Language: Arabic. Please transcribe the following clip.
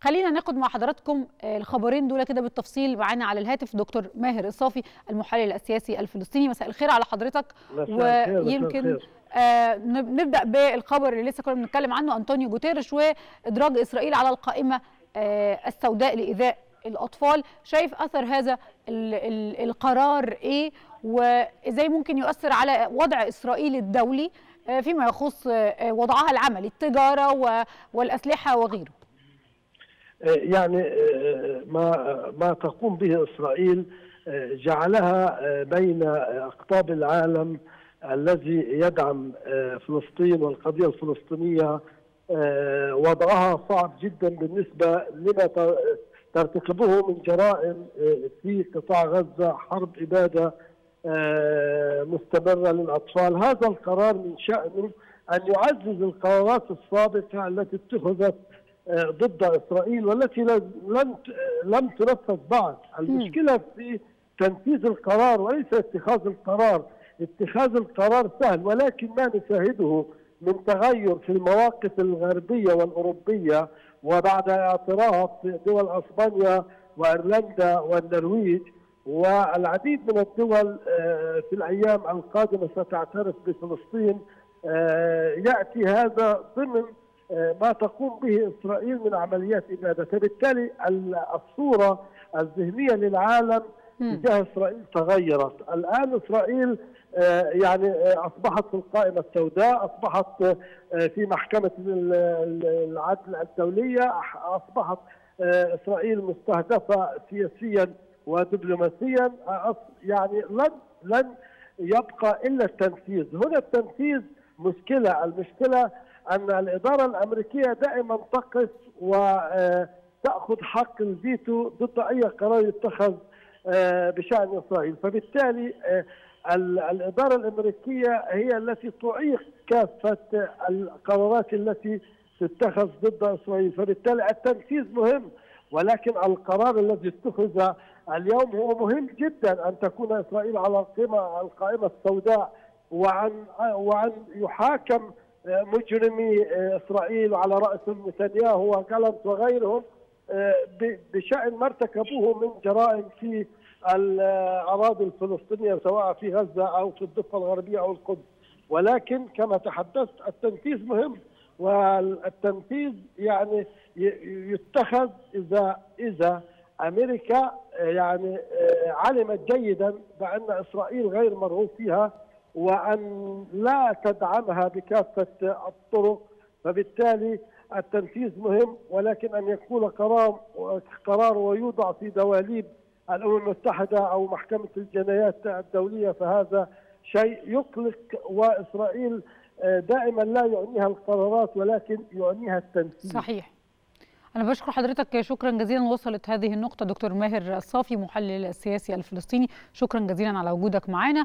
خلينا ناخد مع حضراتكم الخبرين دول كده بالتفصيل. معانا على الهاتف دكتور ماهر الصافي المحلل السياسي الفلسطيني. مساء الخير على حضرتك. ويمكن نبدا بالخبر اللي لسه كنا بنتكلم عنه، أنطونيو جوتير وادراج اسرائيل على القائمه السوداء لايذاء الاطفال. شايف اثر هذا القرار ايه، وازاي ممكن يؤثر على وضع اسرائيل الدولي فيما يخص وضعها العملي، التجاره والاسلحه وغيره؟ يعني ما تقوم به اسرائيل جعلها بين اقطاب العالم الذي يدعم فلسطين والقضيه الفلسطينيه وضعها صعب جدا بالنسبه لما ترتكبه من جرائم في قطاع غزه، حرب اباده مستمره للاطفال. هذا القرار من شأنه ان يعزز القرارات السابقه التي اتخذت ضد اسرائيل والتي لم تنفذ بعد. المشكله في تنفيذ القرار وليس اتخاذ القرار. اتخاذ القرار سهل، ولكن ما نشاهده من تغير في المواقف الغربيه والاوروبيه وبعد اعتراض دول اسبانيا وايرلندا والنرويج والعديد من الدول في الايام القادمه ستعترف بفلسطين، ياتي هذا ضمن ما تقوم به اسرائيل من عمليات اباده، فبالتالي الصوره الذهنيه للعالم تجاه اسرائيل تغيرت. الان اسرائيل يعني اصبحت في القائمه السوداء، اصبحت في محكمه العدل الدوليه، اصبحت اسرائيل مستهدفه سياسيا ودبلوماسيا. يعني لن يبقى الا التنفيذ. هنا التنفيذ مشكله. المشكله ان الاداره الامريكيه دائما تقف وتاخذ حق الفيتو ضد اي قرار يتخذ بشأن إسرائيل، فبالتالي الإدارة الأمريكية هي التي تعيق كافة القرارات التي تتخذ ضد إسرائيل، فبالتالي التنفيذ مهم، ولكن القرار الذي اتخذ اليوم هو مهم جدا. أن تكون إسرائيل على القائمة السوداء وأن يحاكم مجرمي إسرائيل على رأسهم نتنياهو وجالنت وغيرهم بشأن ما ارتكبوه من جرائم في الأراضي الفلسطينية سواء في غزة أو في الضفة الغربية أو القدس. ولكن كما تحدثت التنفيذ مهم، والتنفيذ يعني يتخذ إذا أمريكا يعني علمت جيدا بأن إسرائيل غير مرغوب فيها وأن لا تدعمها بكافة الطرق، فبالتالي التنفيذ مهم، ولكن أن يكون قرار ويوضع في دواليب الأمم المتحدة أو محكمة الجنايات الدولية، فهذا شيء يقلق. وإسرائيل دائما لا يعنيها القرارات ولكن يعنيها التنفيذ. صحيح. أنا بشكر حضرتك شكرا جزيلا. وصلت هذه النقطة دكتور ماهر الصافي محلل السياسي الفلسطيني. شكرا جزيلا على وجودك معنا.